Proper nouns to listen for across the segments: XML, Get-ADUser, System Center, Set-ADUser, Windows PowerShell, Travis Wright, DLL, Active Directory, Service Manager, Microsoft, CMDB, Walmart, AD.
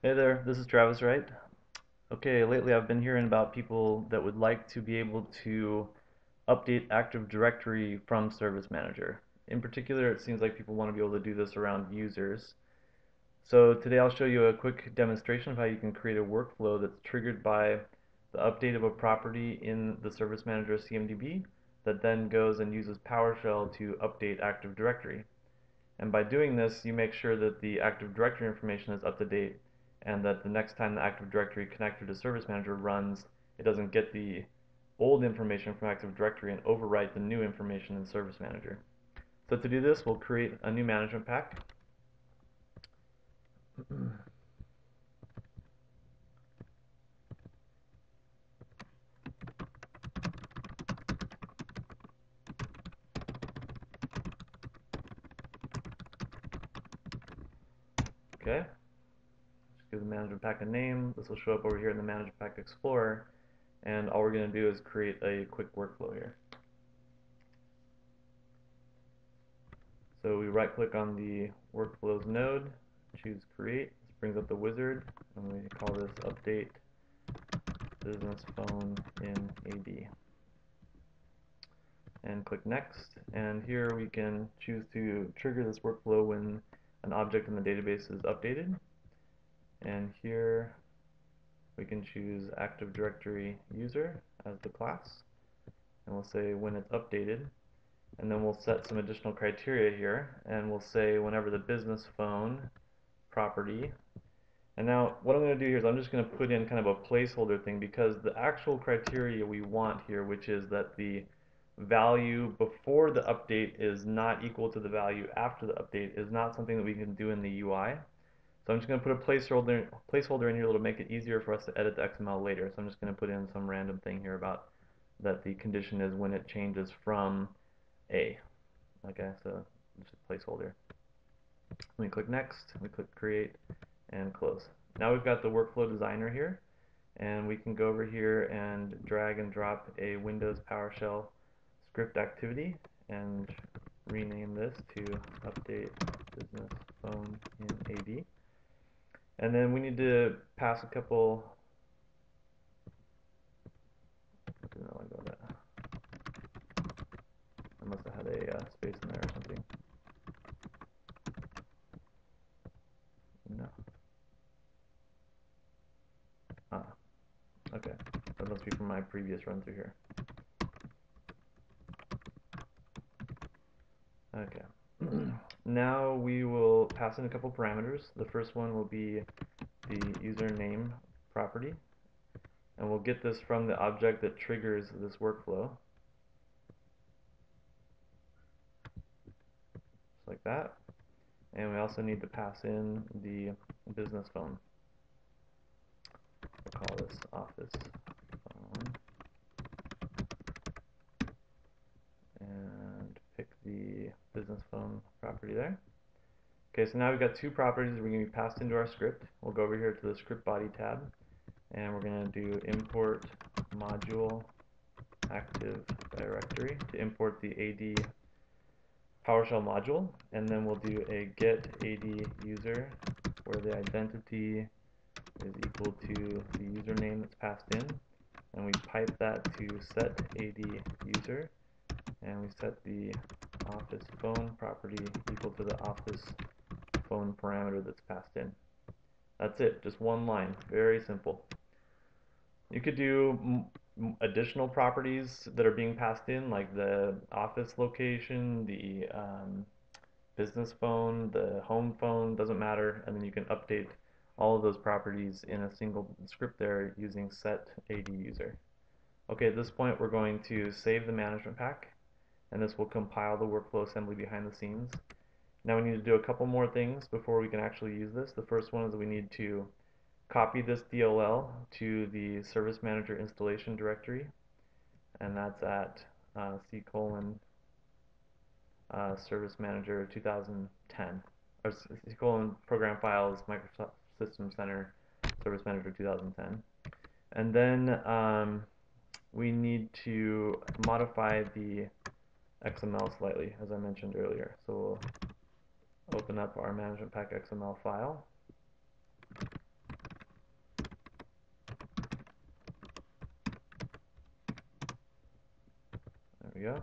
Hey there, this is Travis Wright. Okay, lately I've been hearing about people that would like to be able to update Active Directory from Service Manager. In particular, it seems like people want to be able to do this around users. So today I'll show you a quick demonstration of how you can create a workflow that's triggered by the update of a property in the Service Manager CMDB that then goes and uses PowerShell to update Active Directory. And by doing this, you make sure that the Active Directory information is up to date, and that the next time the Active Directory connector to Service Manager runs, it doesn't get the old information from Active Directory and overwrite the new information in Service Manager. So to do this, we'll create a new management pack. Okay. Give the management pack a name. This will show up over here in the management pack explorer, and all we're going to do is create a quick workflow here. So we right click on the workflows node, choose create. This brings up the wizard, and we call this update business phone in AD, and click next. And here we can choose to trigger this workflow when an object in the database is updated. And here we can choose Active Directory user as the class, and we'll say when it's updated, and then we'll set some additional criteria here, and we'll say whenever the business phone property. And now what I'm going to do here is I'm just going to put in kind of a placeholder thing, because the actual criteria we want here, which is that the value before the update is not equal to the value after the update, is not something that we can do in the UI. So I'm just going to put a placeholder in here that'll make it easier for us to edit the XML later. So I'm just going to put in some random thing here about that the condition is when it changes from A. Okay, so just a placeholder. We click next, we click create, and close. Now we've got the workflow designer here, and we can go over here and drag and drop a Windows PowerShell script activity and rename this to update business phone in AD. And then we need to pass a couple. I didn't know about that. I must have had a space in there or something. No. Okay. That must be from my previous run through here. Okay. Now we will pass in a couple parameters. The first one will be the username property, and we'll get this from the object that triggers this workflow, just like that. And we also need to pass in the business phone. We'll call this office phone, and pick the business phone property there. Okay, so now we've got two properties that we're going to be passed into our script. We'll go over here to the script body tab, and we're going to do import module Active Directory to import the AD PowerShell module, and then we'll do a Get-ADUser where the identity is equal to the username that's passed in, and we pipe that to Set-ADUser, and we set the office phone property equal to the office phone parameter that's passed in. That's it, just one line, very simple. You could do additional properties that are being passed in, like the office location, the business phone, the home phone, doesn't matter, and then you can update all of those properties in a single script there using Set-ADUser. Okay, at this point we're going to save the management pack, and this will compile the workflow assembly behind the scenes. Now we need to do a couple more things before we can actually use this. The first one is we need to copy this DLL to the Service Manager installation directory, and that's at Service Manager 2010, or C: program files, Microsoft System Center, Service Manager 2010. And then we need to modify the XML slightly, as I mentioned earlier. So we'll open up our management pack XML file, go.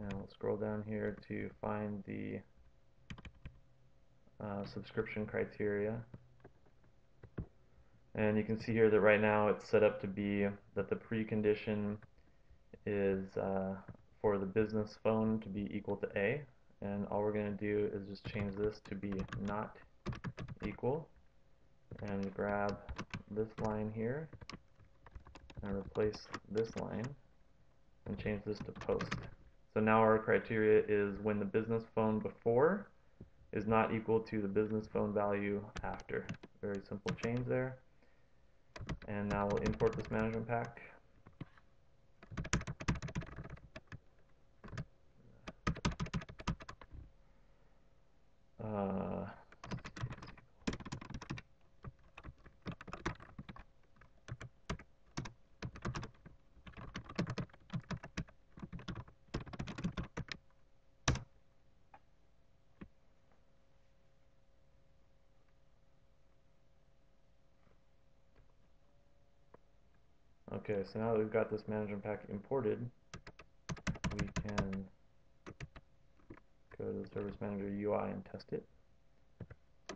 And we'll scroll down here to find the subscription criteria. And you can see here that right now it's set up to be that the precondition is for the business phone to be equal to A. And all we're going to do is just change this to be not equal, and grab this line here and replace this line and change this to post. So now our criteria is when the business phone before is not equal to the business phone value after. Very simple change there. And now we'll import this management pack. Okay, so now that we've got this management pack imported, we can go to the Service Manager UI and test it.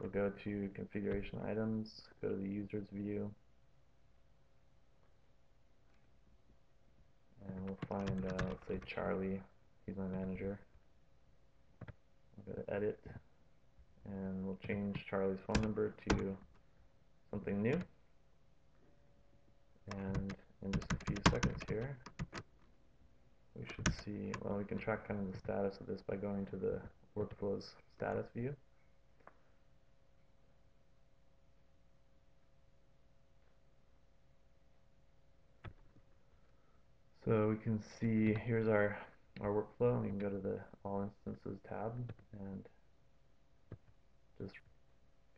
We'll go to configuration items, go to the users view, and we'll find, let's say Charlie, he's my manager. We'll go to edit, and we'll change Charlie's phone number to something new. And in just a few seconds here, we should see, well, we can track kind of the status of this by going to the workflows status view. So we can see, here's our workflow. We can go to the All Instances tab and just,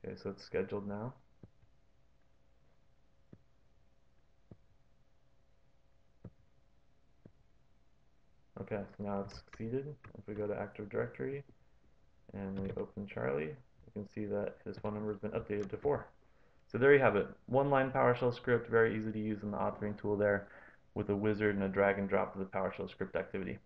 okay, so it's scheduled now. Okay, so now it's succeeded. If we go to Active Directory and we open Charlie, you can see that his phone number has been updated to 4. So there you have it. One-line PowerShell script, very easy to use in the authoring tool there with a wizard and a drag and drop of the PowerShell script activity.